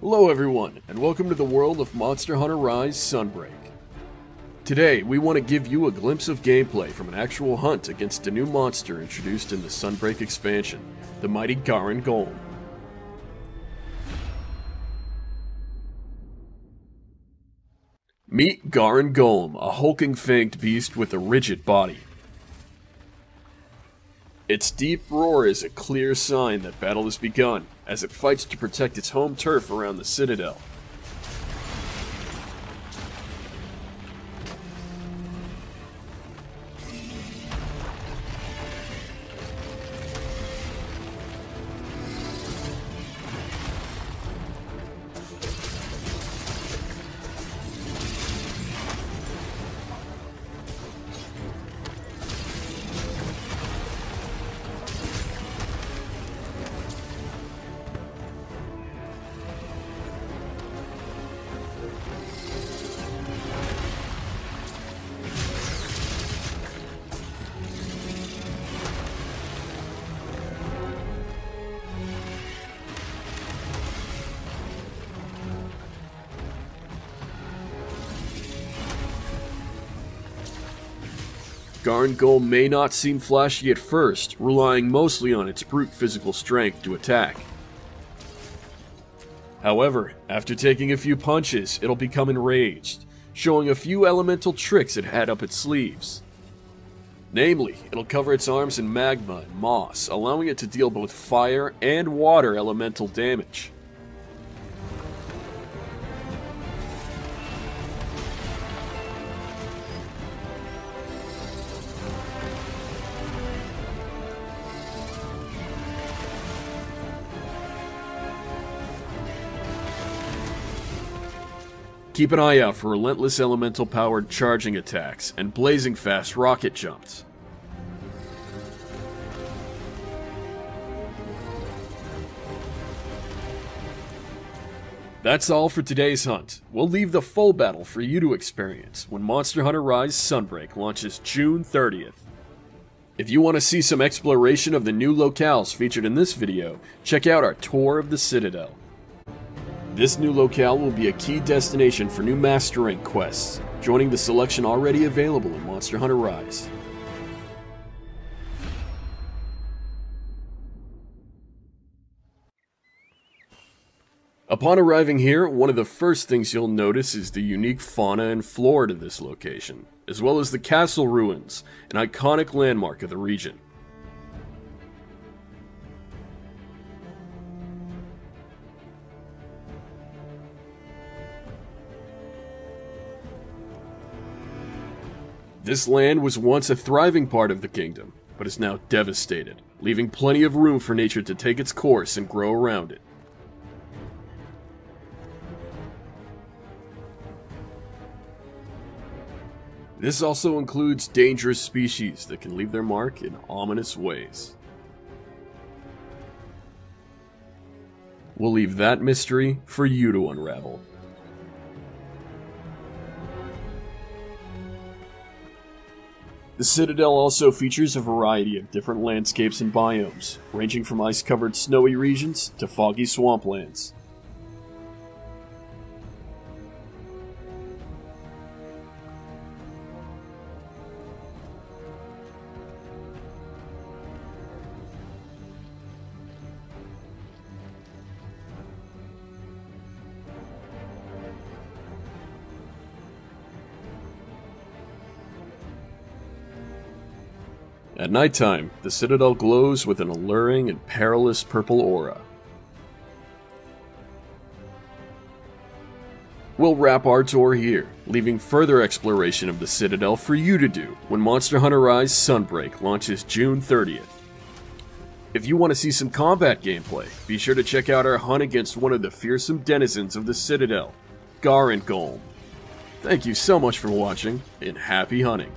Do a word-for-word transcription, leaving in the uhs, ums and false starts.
Hello everyone, and welcome to the world of Monster Hunter Rise Sunbreak. Today, we want to give you a glimpse of gameplay from an actual hunt against a new monster introduced in the Sunbreak expansion, the mighty Garangolm. Meet Garangolm, a hulking fanged beast with a rigid body. Its deep roar is a clear sign that battle has begun, as it fights to protect its home turf around the Citadel. Garangolm may not seem flashy at first, relying mostly on its brute physical strength to attack. However, after taking a few punches, it'll become enraged, showing a few elemental tricks it had up its sleeves. Namely, it'll cover its arms in magma and moss, allowing it to deal both fire and water elemental damage. Keep an eye out for relentless elemental-powered charging attacks and blazing fast rocket jumps. That's all for today's hunt. We'll leave the full battle for you to experience when Monster Hunter Rise Sunbreak launches June thirtieth. If you want to see some exploration of the new locales featured in this video, check out our tour of the Citadel. This new locale will be a key destination for new Master Rank quests, joining the selection already available in Monster Hunter Rise. Upon arriving here, one of the first things you'll notice is the unique fauna and flora of this location, as well as the castle ruins, an iconic landmark of the region. This land was once a thriving part of the kingdom, but is now devastated, leaving plenty of room for nature to take its course and grow around it. This also includes dangerous species that can leave their mark in ominous ways. We'll leave that mystery for you to unravel. The Citadel also features a variety of different landscapes and biomes, ranging from ice-covered snowy regions to foggy swamplands. At nighttime, the Citadel glows with an alluring and perilous purple aura. We'll wrap our tour here, leaving further exploration of the Citadel for you to do when Monster Hunter Rise Sunbreak launches June thirtieth. If you want to see some combat gameplay, be sure to check out our hunt against one of the fearsome denizens of the Citadel, Garangolm. Thank you so much for watching, and happy hunting!